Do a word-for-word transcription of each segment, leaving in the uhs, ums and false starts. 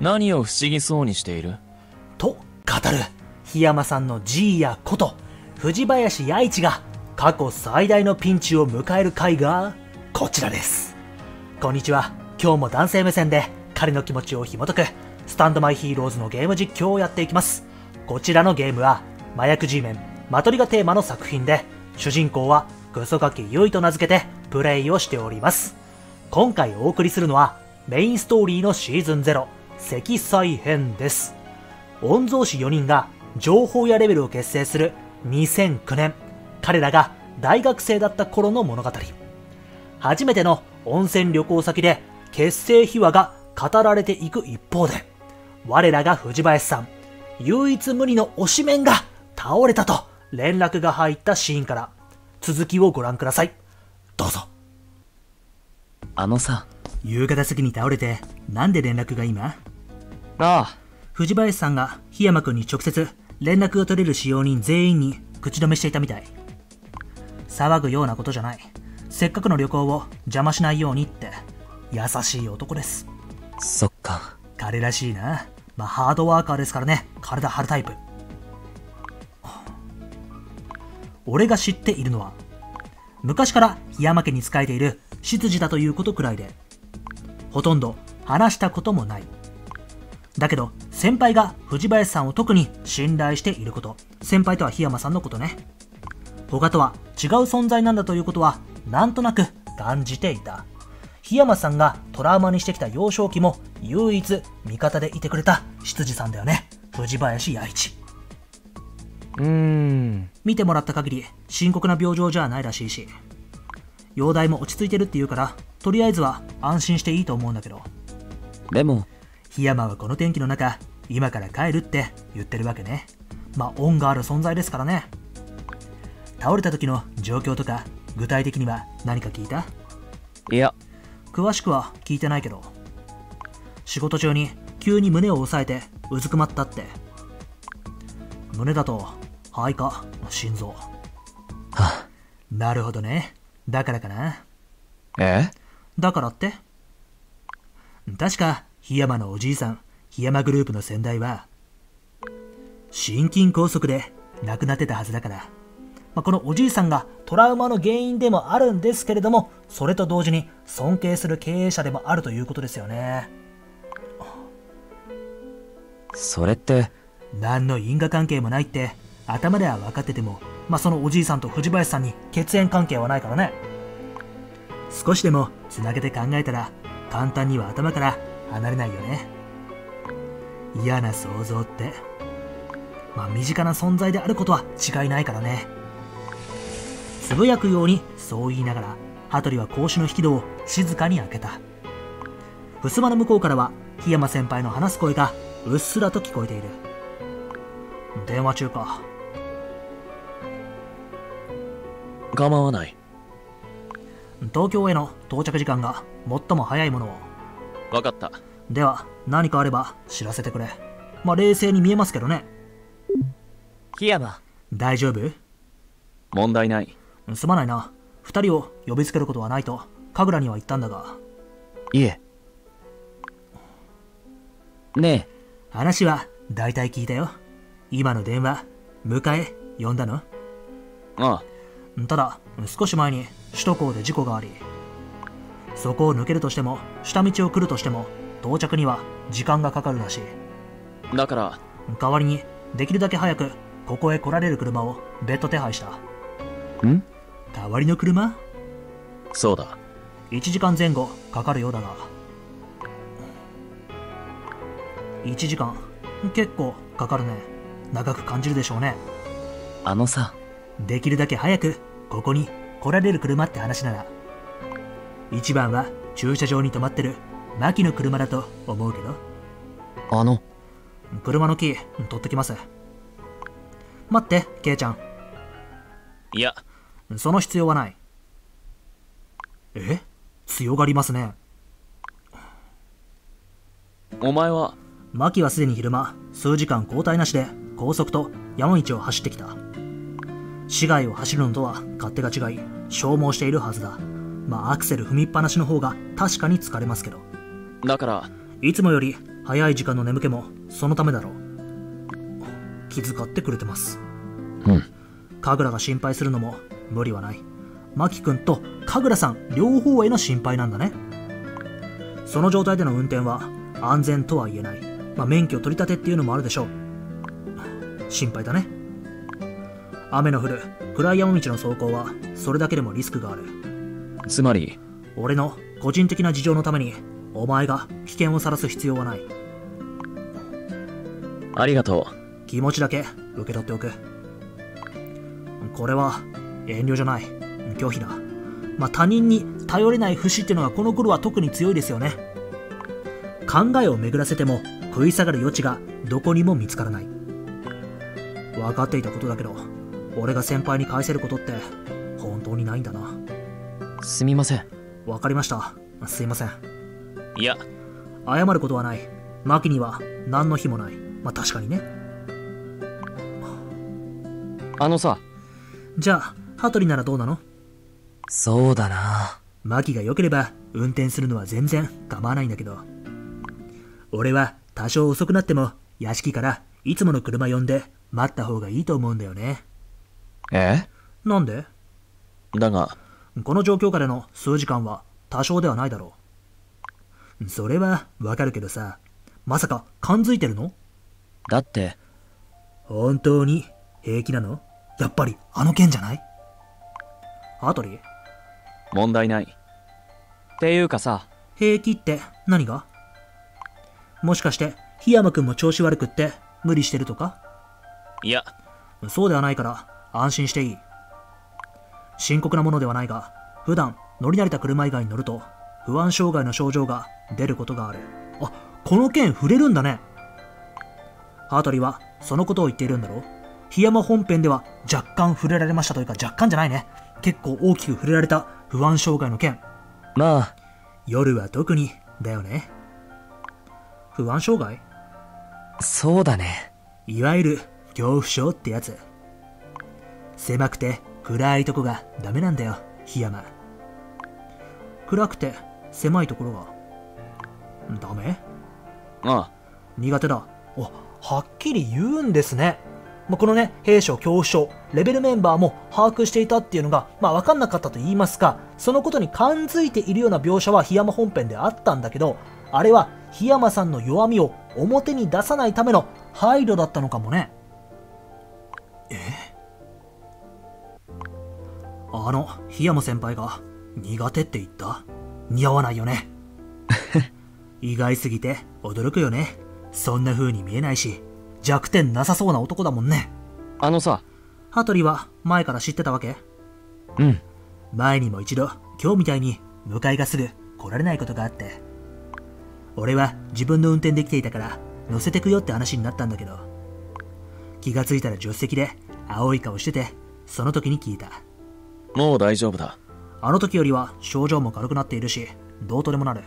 何を不思議そうにしていると語る檜山さんのじいやこと藤林弥一が過去最大のピンチを迎える回がこちらです。こんにちは。今日も男性目線で彼の気持ちを紐解くスタンドマイヒーローズのゲーム実況をやっていきます。こちらのゲームは麻薬 G メンマトリがテーマの作品で、主人公はクソガキユイと名付けてプレイをしております。今回お送りするのはメインストーリーのシーズンゼロ積載編です。御曹司よにんが情報屋レベルを結成するにせんきゅうねん、彼らが大学生だった頃の物語。初めての温泉旅行先で結成秘話が語られていく一方で、我らが藤林さん唯一無二の推しメンが倒れたと連絡が入ったシーンから続きをご覧ください。どうぞ。あのさ、夕方過ぎに倒れてなんで連絡が今？ああ、藤林さんが檜山君に直接連絡を取れる使用人全員に口止めしていたみたい。騒ぐようなことじゃない、せっかくの旅行を邪魔しないようにって。優しい男です。そっか、彼らしいな。まあハードワーカーですからね、体張るタイプ。俺が知っているのは昔から檜山家に仕えている執事だということくらいで、ほとんど話したこともない。だけど先輩が藤林さんを特に信頼していること、先輩とは檜山さんのことね、他とは違う存在なんだということはなんとなく感じていた。檜山さんがトラウマにしてきた幼少期も唯一味方でいてくれた執事さんだよね、藤林弥一。うーん、見てもらった限り深刻な病状じゃないらしいし、容体も落ち着いてるっていうから、とりあえずは安心していいと思うんだけど。でも檜山はこの天気の中今から帰るって言ってるわけね。まあ恩がある存在ですからね。倒れた時の状況とか具体的には何か聞いた？いや、詳しくは聞いてないけど、仕事中に急に胸を押さえてうずくまったって。胸だと肺か心臓。はあ、なるほどね。だからかな。え？だからって？確か檜山のおじいさん檜山グループの先代は心筋梗塞で亡くなってたはずだから、まあ、このおじいさんがトラウマの原因でもあるんですけれども、それと同時に尊敬する経営者でもあるということですよね。それって何の因果関係もないって頭では分かってても、まあ、そのおじいさんと藤林さんに血縁関係はないからね。少しでもつなげて考えたら簡単には頭から離れないよね。嫌な想像って、まあ身近な存在であることは違いないからね。つぶやくようにそう言いながら、羽鳥は格子の引き戸を静かに開けた。襖の向こうからは檜山先輩の話す声がうっすらと聞こえている。電話中か。構わない。東京への到着時間が最も早いものを。分かった。では何かあれば知らせてくれ。まあ冷静に見えますけどね。檜山、大丈夫？問題ない。すまないな、ふたりを呼びつけることはないと神楽には言ったんだが。いえ。ねえ、話は大体聞いたよ。今の電話迎え呼んだの？ああ。ただ少し前に首都高で事故があり、そこを抜けるとしても下道を来るとしても到着には時間がかかるらしい。だから代わりにできるだけ早くここへ来られる車を別途手配した。ん？代わりの車？そうだ。いちじかんぜん後かかるようだが。いちじかん、結構かかるね。長く感じるでしょうね。あのさ、できるだけ早くここに来られる車って話なら、いちばんは駐車場に止まってる槙の車だと思うけど。あの車のキー取ってきます。待って、ケイちゃん。いや、その必要はない。え？強がりますね。お前は？槙はすでに昼間数時間交代なしで高速と山道を走ってきた。市街を走るのとは勝手が違い消耗しているはずだ。まあアクセル踏みっぱなしの方が確かに疲れますけど。だからいつもより早い時間の眠気もそのためだろう。気遣ってくれてます。うん。神楽が心配するのも無理はない。牧君と神楽さん両方への心配なんだね。その状態での運転は安全とは言えない。まあ、免許取り立てっていうのもあるでしょう。心配だね。雨の降る暗い山道の走行はそれだけでもリスクがある。つまり俺の個人的な事情のためにお前が危険を晒す必要はない。ありがとう。気持ちだけ受け取っておく。これは遠慮じゃない、拒否だ。まあ、他人に頼れない節っていうのがこの頃は特に強いですよね。考えを巡らせても食い下がる余地がどこにも見つからない。分かっていたことだけど俺が先輩に返せることって本当にないんだな。すみません。わかりました。すいません。いや謝ることはない。牧には何の非もない。まあ確かにね。あのさ、じゃあ羽鳥ならどうなの？そうだな。牧が良ければ運転するのは全然構わないんだけど、俺は多少遅くなっても屋敷からいつもの車呼んで待った方がいいと思うんだよね。え？なんで？だがこの状況下での数時間は多少ではないだろう。それはわかるけどさ、まさか勘づいてるの？だって本当に平気なの？やっぱりあの件じゃない？羽鳥？問題ない。っていうかさ、平気って何が？もしかして檜山君も調子悪くって無理してるとか？いやそうではないから安心していい。深刻なものではないが普段乗り慣れた車以外に乗ると不安障害の症状が出ることがある。あ、この件触れるんだね。羽鳥はそのことを言っているんだろう。檜山本編では若干触れられましたというか、若干じゃないね、結構大きく触れられた不安障害の件。まあ夜は特にだよね。不安障害？そうだね。いわゆる恐怖症ってやつ。狭くて暗いとこがダメなんだよ、檜山。暗くて狭いところがダメ？ああ、苦手だ。お、はっきり言うんですね。まあ、このね、兵所恐怖症レベルメンバーも把握していたっていうのが、まあ、分かんなかったと言いますか、そのことに感づいているような描写は檜山本編であったんだけど、あれは檜山さんの弱みを表に出さないための配慮だったのかもね。え？あの檜山先輩が苦手って言った？似合わないよね。意外すぎて驚くよね。そんな風に見えないし弱点なさそうな男だもんね。あのさ、羽鳥は前から知ってたわけ？うん、前にも一度今日みたいに迎えがすぐ来られないことがあって、俺は自分の運転できていたから乗せてくよって話になったんだけど、気がついたら助手席で青い顔してて、その時に聞いた。もう大丈夫だ。あの時よりは症状も軽くなっているし、どうとでもなる。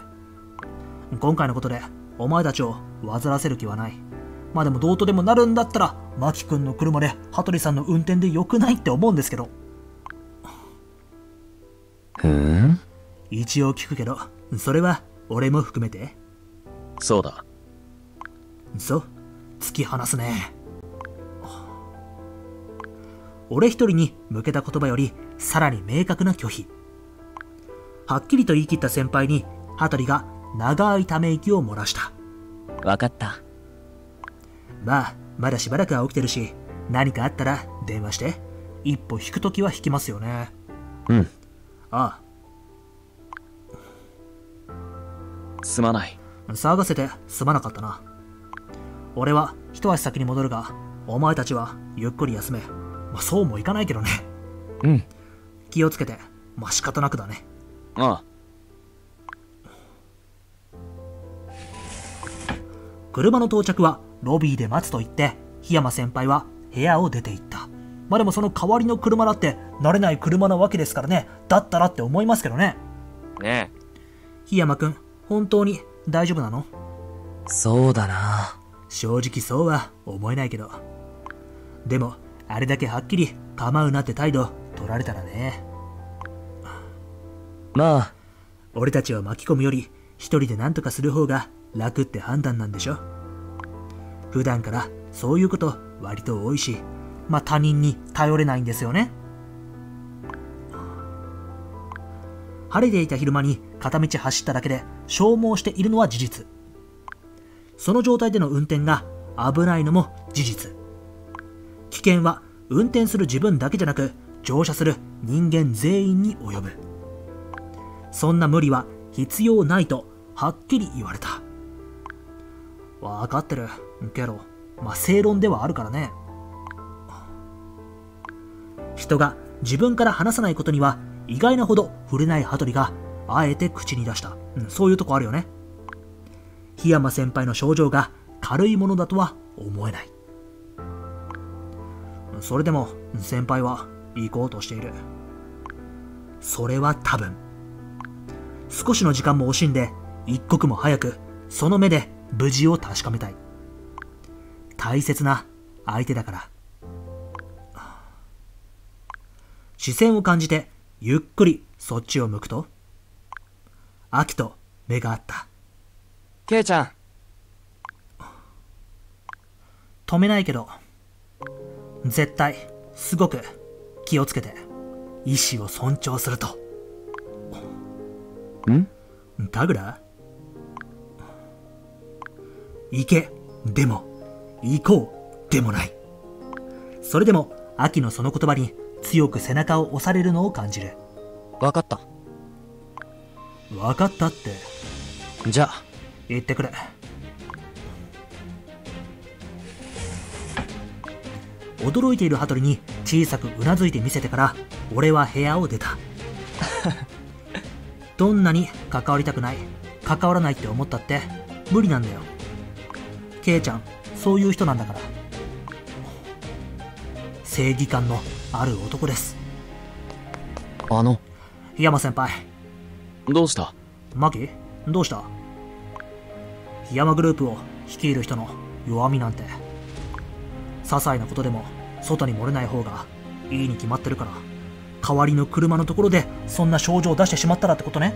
今回のことでお前たちを煩わせる気はない。まあでもどうとでもなるんだったら牧君の車で羽鳥さんの運転でよくないって思うんですけど。ふん、一応聞くけど、それは俺も含めて？そうだ。そう、突き放すね。俺一人に向けた言葉よりさらに明確な拒否。はっきりと言い切った先輩に羽鳥が長いため息を漏らした。わかった。まあまだしばらくは起きてるし、何かあったら電話して。一歩引くときは引きますよね。うん。ああ、すまない。騒がせてすまなかったな。俺は一足先に戻るが、お前たちはゆっくり休め。まあ、そうもいかないけどね。うん。気をつけて、まあ、仕方なくだね。ああ。車の到着はロビーで待つと言って、檜山先輩は部屋を出て行った。まあでもその代わりの車だって慣れない車なわけですからね。だったらって思いますけどね。ねえ。檜山君、本当に大丈夫なの？そうだな。正直そうは思えないけど。でも、あれだけはっきり構うなって態度取られたらね。まあ俺たちを巻き込むより一人で何とかする方が楽って判断なんでしょ。普段からそういうこと割と多いし、まあ他人に頼れないんですよね。晴れていた昼間に片道走っただけで消耗しているのは事実。その状態での運転が危ないのも事実。危険は運転する自分だけじゃなく、乗車する人間全員に及ぶ。そんな無理は必要ないとはっきり言われた。わかってるけど、まあ正論ではあるからね。人が自分から話さないことには意外なほど触れない羽鳥があえて口に出した、うん、そういうとこあるよね。檜山先輩の症状が軽いものだとは思えない。それでも先輩は行こうとしている。それは多分少しの時間も惜しんで、一刻も早くその目で無事を確かめたい。大切な相手だから。視線を感じてゆっくりそっちを向くと、アキと目が合った。ケイちゃん、止めないけど絶対すごく気をつけて、意思を尊重すると。ん？神楽？行けでも行こうでもない。それでも秋のその言葉に強く背中を押されるのを感じる。分かった。分かったって。じゃあ行ってくる。驚いている羽鳥に小さくうなずいて見せてから俺は部屋を出た。どんなに関わりたくない、関わらないって思ったって無理なんだよ。ケイちゃんそういう人なんだから。正義感のある男です。あの檜山先輩、どうした？槙、どうした？檜山グループを率いる人の弱みなんて些細なことでも外に漏れない方がいいに決まってるから、代わりの車のところでそんな症状を出してしまったらってことね。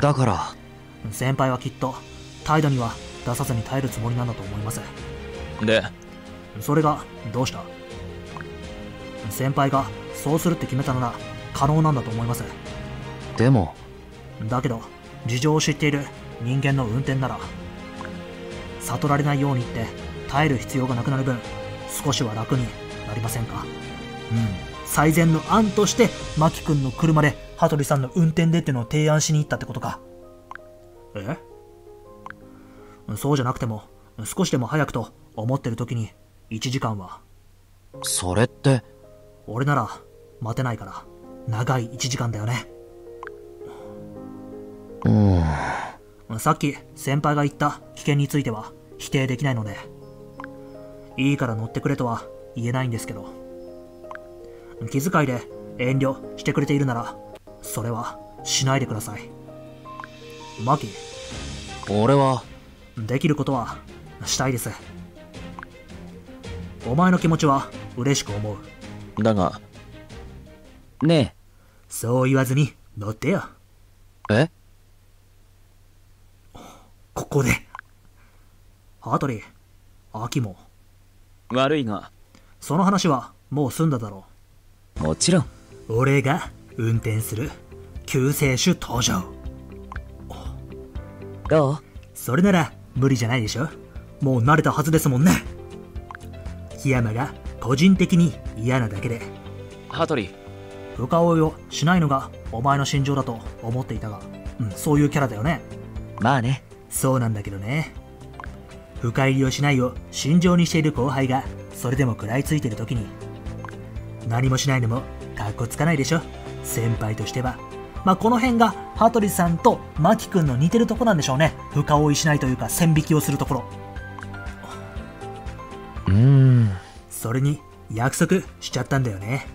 だから先輩はきっと態度には出さずに耐えるつもりなんだと思います。でそれがどうした？先輩がそうするって決めたなら可能なんだと思います。でもだけど事情を知っている人間の運転なら悟られないようにって耐える必要がなくなる分、少しは楽になりませんか？うん、最善の案として槙君の車で羽鳥さんの運転でってのを提案しに行ったってことか。え？そうじゃなくても少しでも早くと思ってる時にいちじかんは。それって俺なら待てないから長いいちじかんだよね。うん、さっき先輩が言った危険については否定できないので、いいから乗ってくれとは言えないんですけど、気遣いで遠慮してくれているならそれはしないでください。槙、俺はできることはしたいです。お前の気持ちは嬉しく思う。だがねえ、そう言わずに乗ってよ。え、ここで羽鳥、秋も悪いがその話はもう済んだだろう。もちろん俺が運転する救世主登場。どう？それなら無理じゃないでしょ。もう慣れたはずですもんね。檜山が個人的に嫌なだけで。羽鳥、深追いをしないのがお前の心情だと思っていたが、うん、そういうキャラだよね。まあね、そうなんだけどね。深入りをしないを心情にしている後輩がそれでも食らいついてる時に何もしないのもかっこつかないでしょ、先輩としては。まあこの辺が羽鳥さんと槙君の似てるとこなんでしょうね。深追いしないというか線引きをするところ。うーん、それに約束しちゃったんだよね。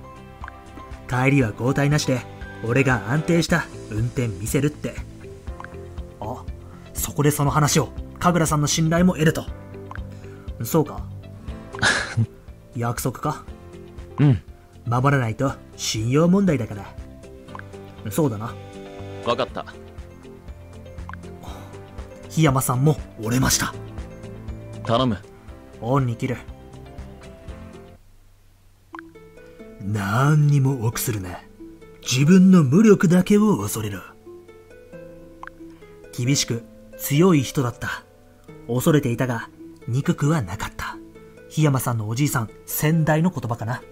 帰りは交代なしで俺が安定した運転見せるって。あ、そこでその話を神楽さんの信頼も得ると。そうか。約束か。うん、守らないと信用問題だから。そうだな。分かった。檜山さんも折れました。頼む。オンに切る。何にも臆するな。自分の無力だけを恐れろ。厳しく強い人だった。恐れていたが憎くはなかった。檜山さんのおじいさん先代の言葉かな。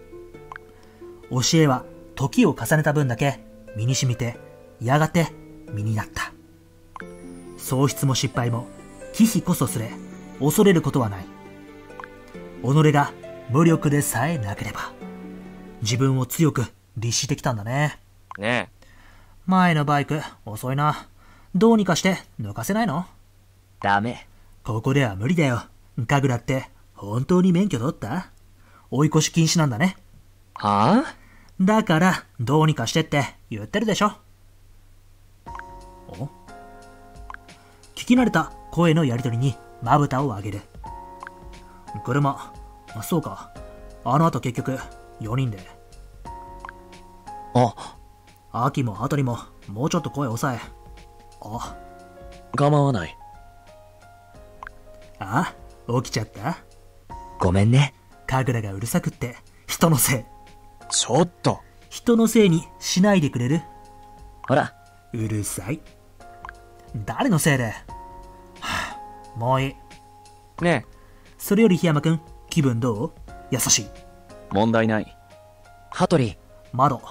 教えは時を重ねた分だけ身に染みて、やがて身になった。喪失も失敗も忌避こそすれ、恐れることはない。己が無力でさえなければ自分を強く律してきたんだね。ねえ、前のバイク遅いな。どうにかして抜かせないの？ダメ。ここでは無理だよ。神楽って本当に免許取った？追い越し禁止なんだね。はあ？だからどうにかしてって言ってるでしょ。お？聞き慣れた声のやりとりにまぶたを上げる。車、そうか。あの後結局よにんで。あ、秋も羽鳥ももうちょっと声抑え。あ、構わない。あ、起きちゃった。ごめんね。神楽がうるさくって人のせい。ちょっと人のせいにしないでくれる？ほら、うるさい。誰のせいで、はあ、もういい。ねえ、それより檜山君、気分どう？優しい。問題ない。羽鳥、窓。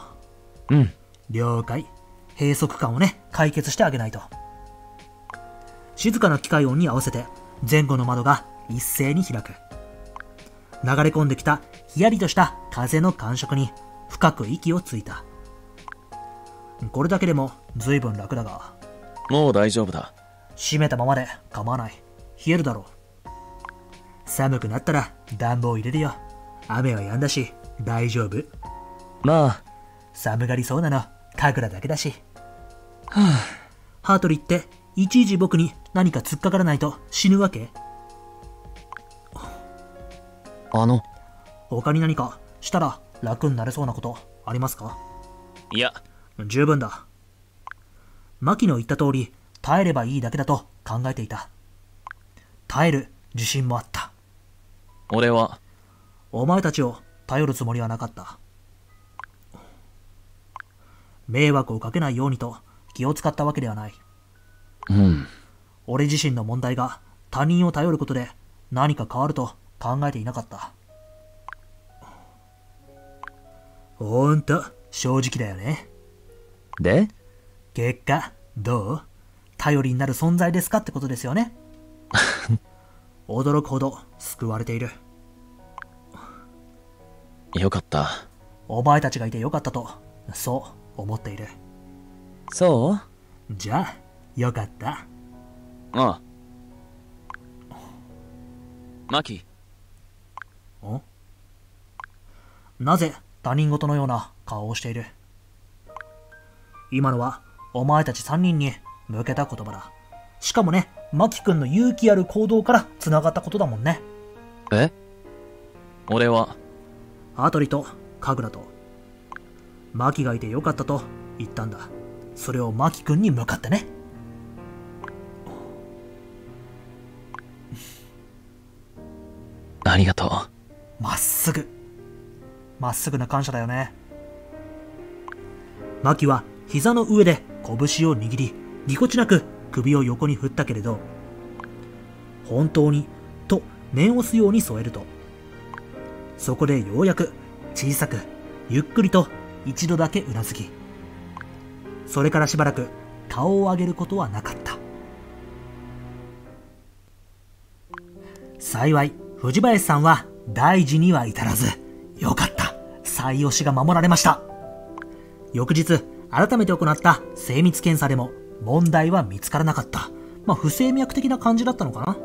うん、了解。閉塞感をね、解決してあげないと。静かな機械音に合わせて前後の窓が一斉に開く。流れ込んできたひやりとした風の感触に深く息をついた。これだけでも随分楽だが。もう大丈夫だ。閉めたままで構わない。冷えるだろう。寒くなったら暖房入れるよ。雨は止んだし大丈夫。まあ寒がりそうなの神楽だけだし。はぁ、羽鳥っていちいち僕に何か突っかからないと死ぬわけ？あの、他に何かしたら楽になれそうなことありますか？いや、十分だ。槙の言った通り耐えればいいだけだと考えていた。耐える自信もあった。俺はお前たちを頼るつもりはなかった。迷惑をかけないようにと気を使ったわけではない。うん、俺自身の問題が他人を頼ることで何か変わると考えていなかった。ほんと正直だよね。で、結果どう？頼りになる存在ですかってことですよね。驚くほど救われている。よかった。お前たちがいてよかったとそう思っている。そう？じゃあよかった。ああ、槙。お？なぜ他人事のような顔をしている？今のはお前たちさんにんに向けた言葉だ。しかもね、槙君の勇気ある行動からつながったことだもんね。え？俺は羽鳥と神楽と槙がいてよかったと言ったんだ。それを槙君に向かってね。ありがとう。まっすぐ。まっすぐな感謝だよね。槙は膝の上で拳を握り、ぎこちなく首を横に振ったけれど、本当にと念を押すように添えると、そこでようやく小さくゆっくりと一度だけうなずき、それからしばらく顔を上げることはなかった。幸い藤林さんは大事には至らず、よかった。最推しが守られました。翌日改めて行った精密検査でも問題は見つからなかった。まあ不整脈的な感じだったのかな。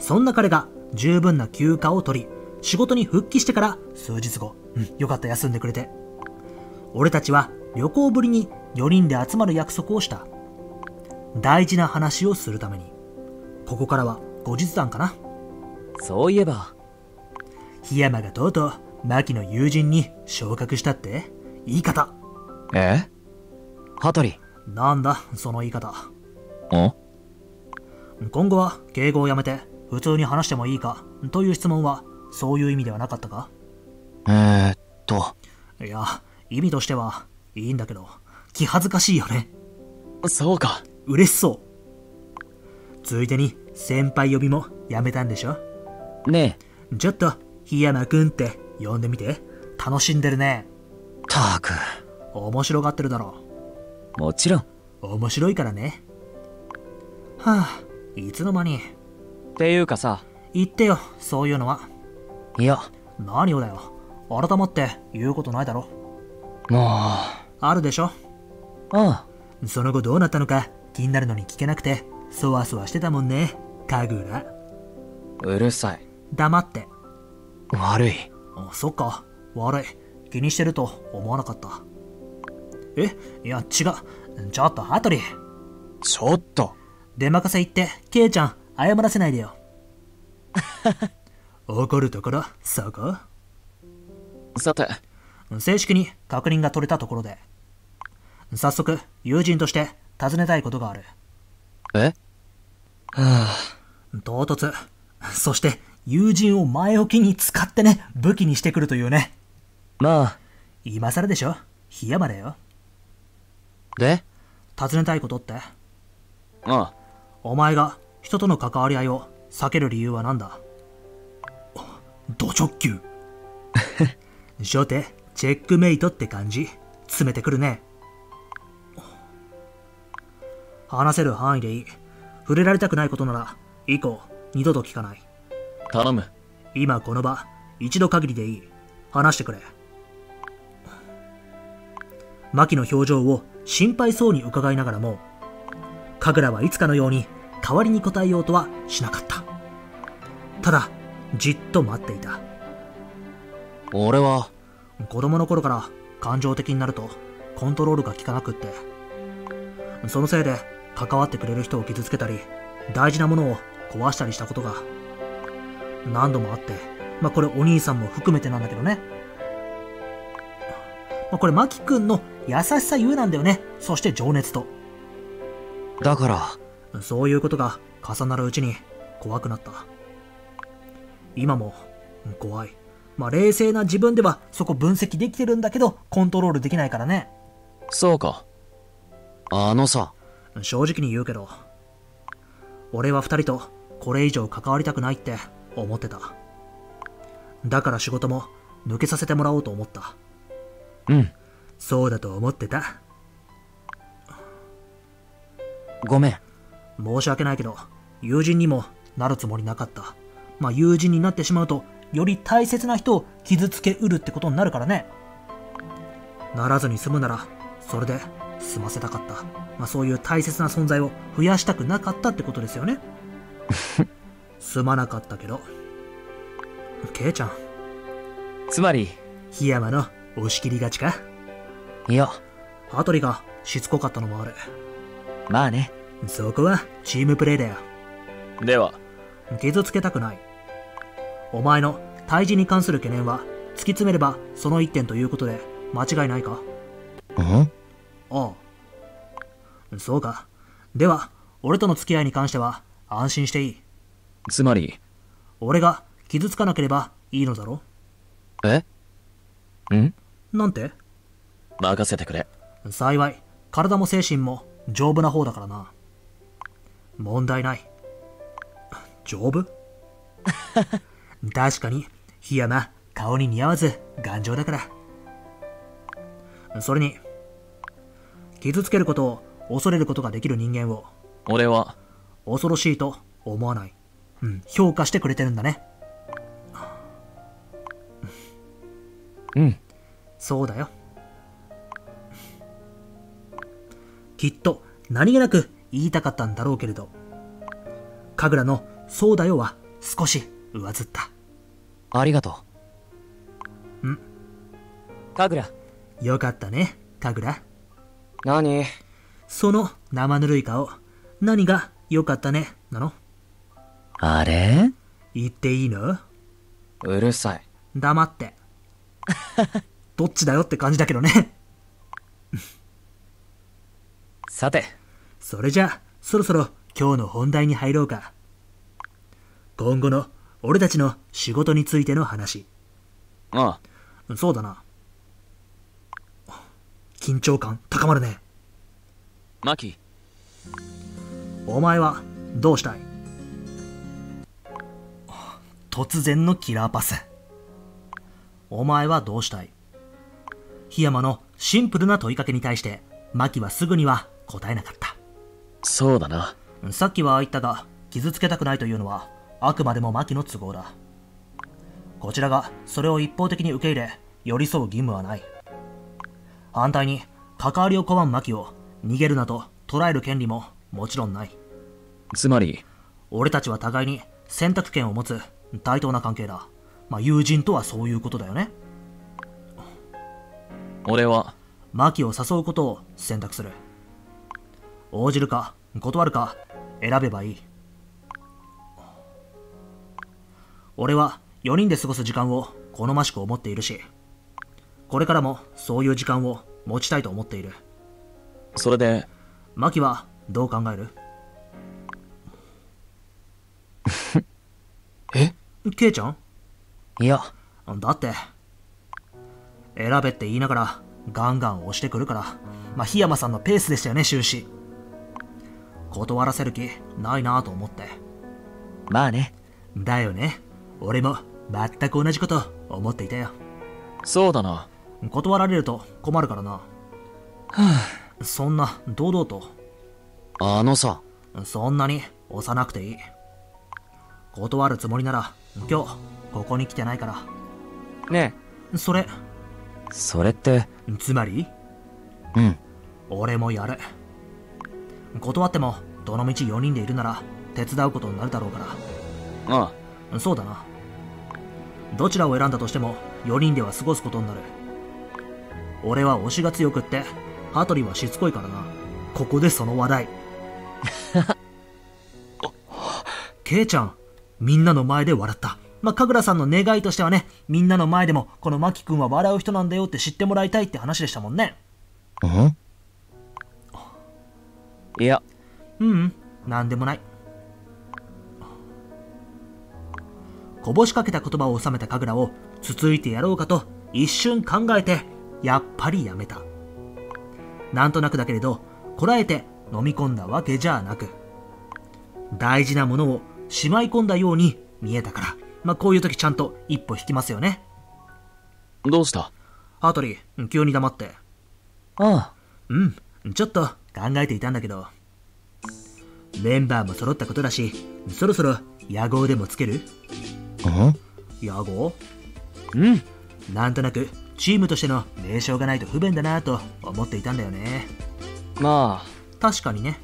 そんな彼が十分な休暇を取り、仕事に復帰してから数日後、うん、よかった、休んでくれて。俺たちは旅行ぶりによにんで集まる約束をした。大事な話をするために。ここからは後日談かな。そういえば檜山がとうとう槙の友人に昇格したって言い方。え？羽鳥、なんだその言い方。ん？今後は敬語をやめて普通に話してもいいかという質問はそういう意味ではなかったか？えーっといや、意味としてはいいんだけど気恥ずかしいよね。そうか。嬉しそう。ついでに先輩呼びもやめたんでしょ？ねえ、ちょっと檜山くんって呼んでみて。楽しんでるね。たく面白がってるだろう。もちろん面白いからね。はあ、いつの間に。っていうかさ、言ってよそういうのは。いや、何をだよ、改まって言うことないだろ。もうあるでしょ。ああ、その後どうなったのか気になるのに聞けなくてそわそわしてたもんね、神楽。うるさい。黙って。悪い。あ、そっか、悪い。気にしてると思わなかった。え、いや違う。ちょっと羽鳥。ちょっと出任せ言ってケイちゃん謝らせないでよ。怒るところそこ。さて、正式に確認が取れたところで早速友人として尋ねたいことがある。え？はあ、唐突。そして友人を前置きに使ってね、武器にしてくるというね。まあ今更でしょ、檜山だよ。で、尋ねたいことって？ああ、お前が人との関わり合いを避ける理由は何だ？ド直球。初手チェックメイトって感じ。詰めてくるね。話せる範囲でいい。触れられたくないことなら以降二度と聞かない。頼む。今この場一度限りでいい。話してくれ。槙の表情を心配そうに伺いながらも、神楽はいつかのように代わりに答えようとはしなかった。ただじっと待っていた。俺は子供の頃から感情的になるとコントロールが効かなくって、そのせいで関わってくれる人を傷つけたり大事なものを壊したりしたことが何度もあって、まあこれお兄さんも含めてなんだけどね。まあ、これ槙くんの優しさゆえなんだよね。そして情熱と。だからそういうことが重なるうちに怖くなった。今も怖い。まあ冷静な自分ではそこ分析できてるんだけどコントロールできないからね。そうか。あのさ、正直に言うけど俺はふたりとこれ以上関わりたくないって思ってた。だから仕事も抜けさせてもらおうと思った。うん、そうだと思ってた。ごめん。申し訳ないけど友人にもなるつもりなかった。まあ友人になってしまうとより大切な人を傷つけうるってことになるからね。ならずに済むならそれで済ませたかった、まあ、そういう大切な存在を増やしたくなかったってことですよね。すまなかったけどケイちゃん、つまり檜山の押し切り勝ちか。いや、羽鳥がしつこかったのもある。まあね、そこはチームプレーだよ。では傷つけたくない。お前の退治に関する懸念は突き詰めればその一点ということで間違いないか？ん？ああ、そうか。では俺との付き合いに関しては安心していい。つまり俺が傷つかなければいいのだろ？え？ん？なんて？任せてくれ。幸い体も精神も丈夫な方だからな。問題ない。丈夫？確かに檜山顔に似合わず頑丈だから。それに傷つけることを恐れることができる人間を俺は恐ろしいと思わない、うん、評価してくれてるんだね。うん、そうだよ。きっと何気なく言いたかったんだろうけれど、神楽の「そうだよ」は少し上ずった。ありがとう。ん、神楽よかったね。神楽、何その生ぬるい顔。何がよかったねなの？あれ言っていいの？うるさい。黙って。どっちだよって感じだけどね。さて、それじゃあそろそろ今日の本題に入ろうか。今後の俺たちの仕事についての話。ああ、そうだな。緊張感高まるね。槙、お前はどうしたい？突然のキラーパス。お前はどうしたい？檜山のシンプルな問いかけに対して槙はすぐには答えなかった。そうだな。さっきは言ったが、傷つけたくないというのはあくまでも槙の都合だ。こちらがそれを一方的に受け入れ寄り添う義務はない。反対に関わりを拒む槙を逃げるなと捉える権利ももちろんない。つまり俺たちは互いに選択権を持つ対等な関係だ。まあ友人とはそういうことだよね。俺は槙を誘うことを選択する。応じるか断るか選べばいい。俺はよにんで過ごす時間を好ましく思っているし、これからもそういう時間を持ちたいと思っている。それで槙はどう考える？え？Kちゃん？いや、だって選べって言いながらガンガン押してくるから。まあ檜山さんのペースでしたよね、終始。断らせる気ないなぁと思って。まあね。だよね。俺も全く同じこと思っていたよ。そうだな。断られると困るからな。はあ、そんな堂々と。あのさ、そんなに押さなくていい。断るつもりなら今日ここに来てないからね。え、それそれってつまり、うん、俺もやる。断ってもどのみちよにんでいるなら手伝うことになるだろうから。ああ、そうだな。どちらを選んだとしてもよにんでは過ごすことになる。俺は推しが強くって羽鳥はしつこいからな。ここでその話題。ケイちゃん、みんなの前で笑った。まあ、神楽さんの願いとしてはね、みんなの前でもこの槙君は笑う人なんだよって知ってもらいたいって話でしたもんね。うん？いや、ううん、なんでもない。こぼしかけた言葉を収めた神楽をつついてやろうかと一瞬考えて、やっぱりやめた。なんとなくだけれど、こらえて飲み込んだわけじゃなく、大事なものをしまい込んだように見えたから。まあ、こういう時ちゃんと一歩引きますよね。どうした？羽鳥、急に黙って。ああ、うん、ちょっと考えていたんだけど、メンバーも揃ったことだし、そろそろ野号でもつける？うん？野号？うん、なんとなくチームとしての名称がないと不便だなと思っていたんだよね。まあ確かにね。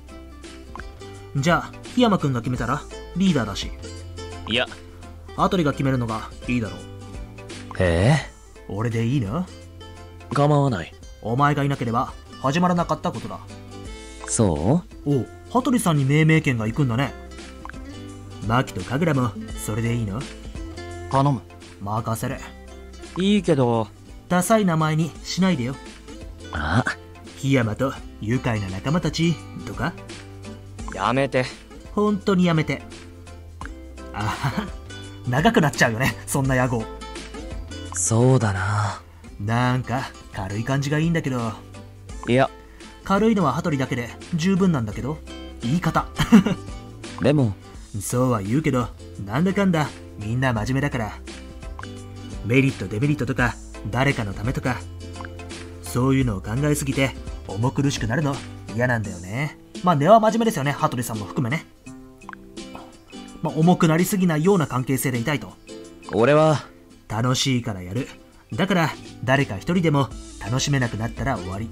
じゃあ檜山君が決めたらリーダーだし。いや、羽鳥が決めるのがいいだろう。ええ、俺でいいな？構わない。お前がいなければ始まらなかったことだ。そう？おう、羽鳥さんに命名権が行くんだね。槙と神楽もそれでいいな？頼む。任せる。いいけど、ダサい名前にしないでよ。ああ、檜山と愉快な仲間たちとか。やめて。本当にやめて。あは長くなっちゃうよね、そんな野号。そうだな。なんか軽い感じがいいんだけど。いや、軽いのは羽鳥だけで十分なんだけど。言い方。でもそうは言うけど、なんだかんだみんな真面目だから、メリットデメリットとか誰かのためとかそういうのを考えすぎて重苦しくなるの嫌なんだよね。まあ根は真面目ですよね、羽鳥さんも含めね。まあ、重くなりすぎないような関係性でいたいと。俺は楽しいからやる。だから誰か一人でも楽しめなくなったら終わり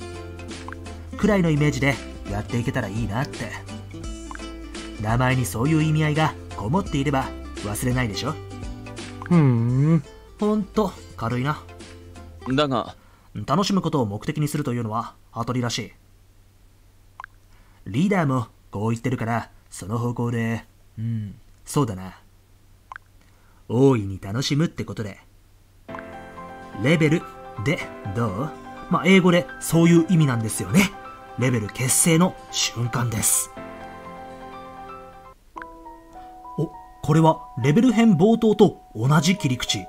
くらいのイメージでやっていけたらいいなって。名前にそういう意味合いがこもっていれば忘れないでしょ。うん、ほんと軽いな。だが楽しむことを目的にするというのは羽鳥らしい。リーダーもこう言ってるから、その方向で。うん、そうだな。大いに楽しむってことでレベルでどう？まあ英語でそういう意味なんですよね。レベル結成の瞬間です。お、これはレベル編冒頭と同じ切り口。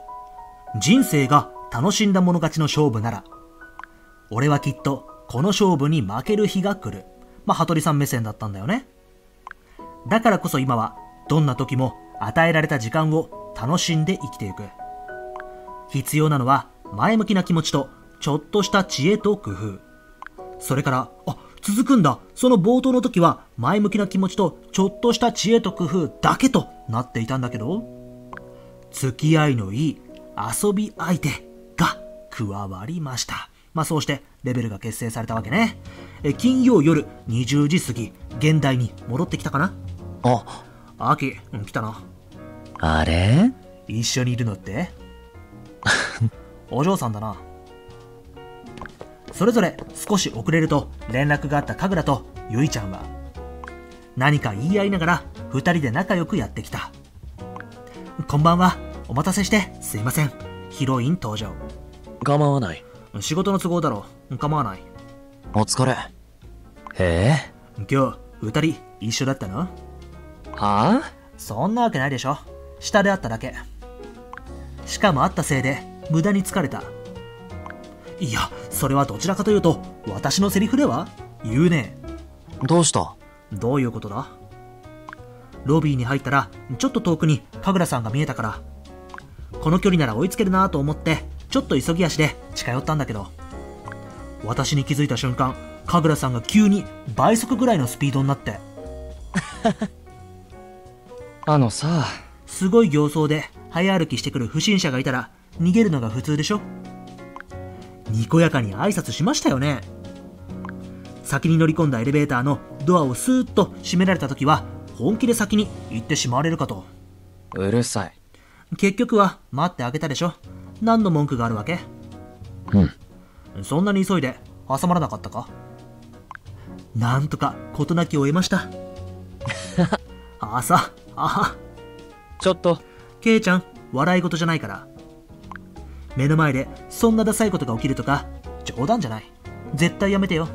人生が楽しんだ者勝ちの勝負なら、俺はきっとこの勝負に負ける日が来る。まあ、羽鳥さん目線だったんだよね。だからこそ今はどんな時も与えられた時間を楽しんで生きていく。必要なのは前向きな気持ちとちょっとした知恵と工夫。それから、あ、続くんだ。その冒頭の時は前向きな気持ちとちょっとした知恵と工夫だけとなっていたんだけど、付き合いのいい遊び相手が加わりました。まあそうしてレベルが結成されたわけね。え金曜夜にじゅうじ過ぎ、現代に戻ってきたかな。あ、秋、うん、来たな。あれ？一緒にいるのってお嬢さんだな。それぞれ少し遅れると連絡があった神楽とゆいちゃんは何か言い合いながらふたりで仲良くやってきた。こんばんは、お待たせしてすいません。ヒロイン登場。構わない、仕事の都合だろ。構わない。お疲れ。へえ、今日ふたり一緒だったの？はあ？そんなわけないでしょ、下で会っただけ。しかも会ったせいで無駄に疲れた。いや、それはどちらかというと私のセリフでは言うね。どうした？どういうことだ？ロビーに入ったらちょっと遠くに神楽さんが見えたから、この距離なら追いつけるなと思ってちょっと急ぎ足で近寄ったんだけど、私に気づいた瞬間神楽さんが急に倍速ぐらいのスピードになってあのさ、すごい形相で早歩きしてくる不審者がいたら逃げるのが普通でしょ。にこやかに挨拶しましたよね。先に乗り込んだエレベーターのドアをスーッと閉められた時は本気で先に行ってしまわれるかと。うるさい。結局は待ってあげたでしょ。何の文句があるわけ？うん。そんなに急いで挟まらなかったか？なんとか事なきを得ましたあさあ、ちょっとケイちゃん、笑い事じゃないから。目の前でそんなダサいことが起きるとか冗談じゃない。絶対やめてよ。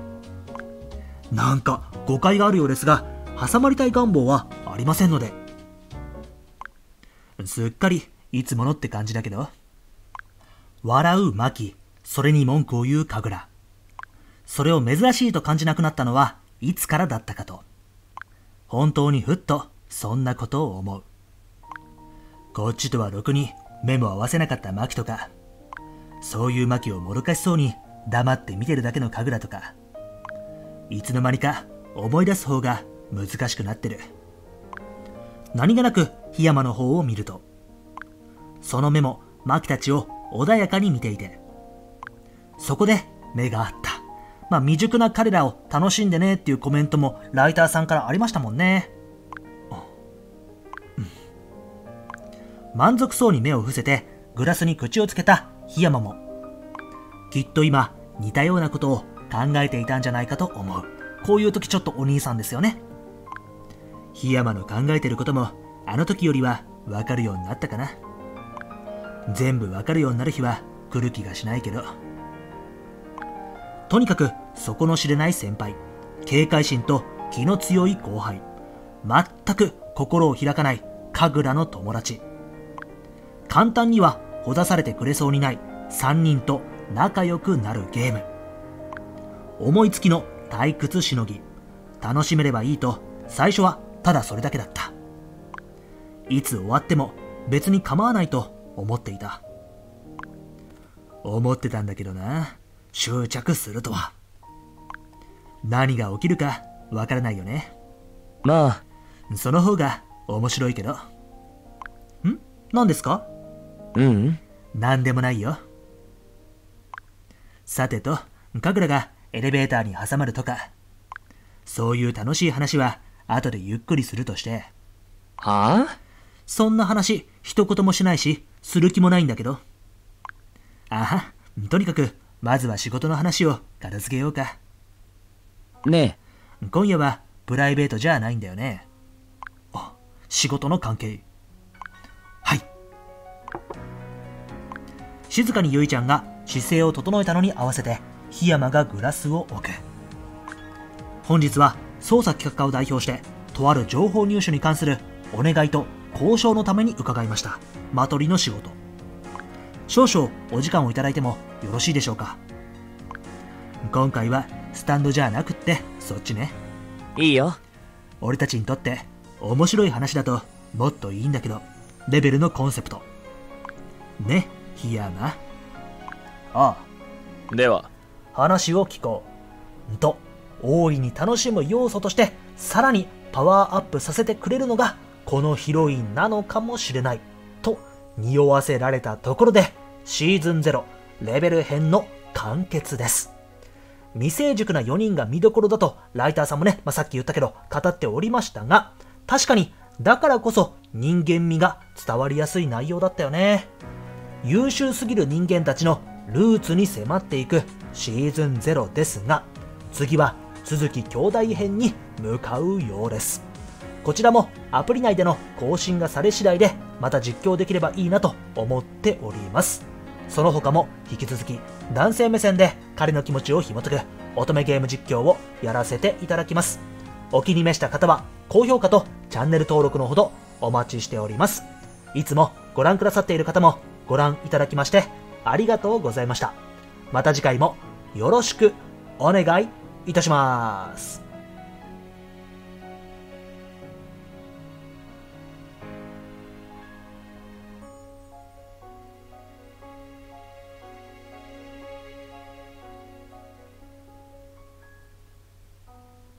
なんか誤解があるようですが、挟まりたい願望はありませんので。すっかりいつものって感じだけど。笑う槙、それに文句を言う神楽。それを珍しいと感じなくなったのはいつからだったかと。本当にふっとそんなことを思う。こっちとはろくに目も合わせなかった槙とか、そういう槙をもどかしそうに黙って見てるだけの神楽とか、いつの間にか思い出す方が難しくなってる。何気なく檜山の方を見ると、その目も槙たちを穏やかに見ていて、そこで目があった。まあ未熟な彼らを楽しんでねっていうコメントもライターさんからありましたもんね。満足そうに目を伏せてグラスに口をつけた檜山もきっと今似たようなことを考えていたんじゃないかと思う。こういう時ちょっとお兄さんですよね。檜山の考えてることもあの時よりは分かるようになったかな。全部分かるようになる日は来る気がしないけど、とにかく底の知れない先輩、警戒心と気の強い後輩、全く心を開かない神楽の友達、簡単にはほだされてくれそうにないさんにんと仲良くなるゲーム。思いつきの退屈しのぎ、楽しめればいいと最初はただそれだけだった。いつ終わっても別に構わないと思っていた。思ってたんだけどな、執着するとは。何が起きるかわからないよね。まあその方が面白いけど。ん？何ですか？ううん、なんでもないよ。さてと、神楽がエレベーターに挟まるとか、そういう楽しい話は後でゆっくりするとして。はあ？そんな話一言もしないし、する気もないんだけど。あは、とにかくまずは仕事の話を片付けようか。ねえ、今夜はプライベートじゃないんだよね。あ、仕事の関係。静かにゆいちゃんが姿勢を整えたのに合わせて檜山がグラスを置く。本日は捜査企画課を代表してとある情報入手に関するお願いと交渉のために伺いました。マトリの仕事。少々お時間をいただいてもよろしいでしょうか。今回はスタンドじゃなくってそっちね。いいよ。俺たちにとって面白い話だともっといいんだけど、レベルのコンセプト。ね、檜山。ああ。では、話を聞こう。と、大いに楽しむ要素としてさらにパワーアップさせてくれるのがこのヒロインなのかもしれないと匂わせられたところで、シーズンゼロレベル編の完結です。未成熟なよにんが見どころだとライターさんもね、まあ、さっき言ったけど語っておりましたが、確かにだからこそ人間味が伝わりやすい内容だったよね。優秀すぎる人間たちのルーツに迫っていくシーズンゼロですが、次は鈴木兄弟編に向かうようです。こちらもアプリ内での更新がされ次第でまた実況できればいいなと思っております。その他も引き続き男性目線で彼の気持ちを紐解く乙女ゲーム実況をやらせていただきます。お気に召した方は高評価とチャンネル登録のほどお待ちしております。いつもご覧くださっている方もご覧いただきましてありがとうございました。また次回もよろしくお願いいたします。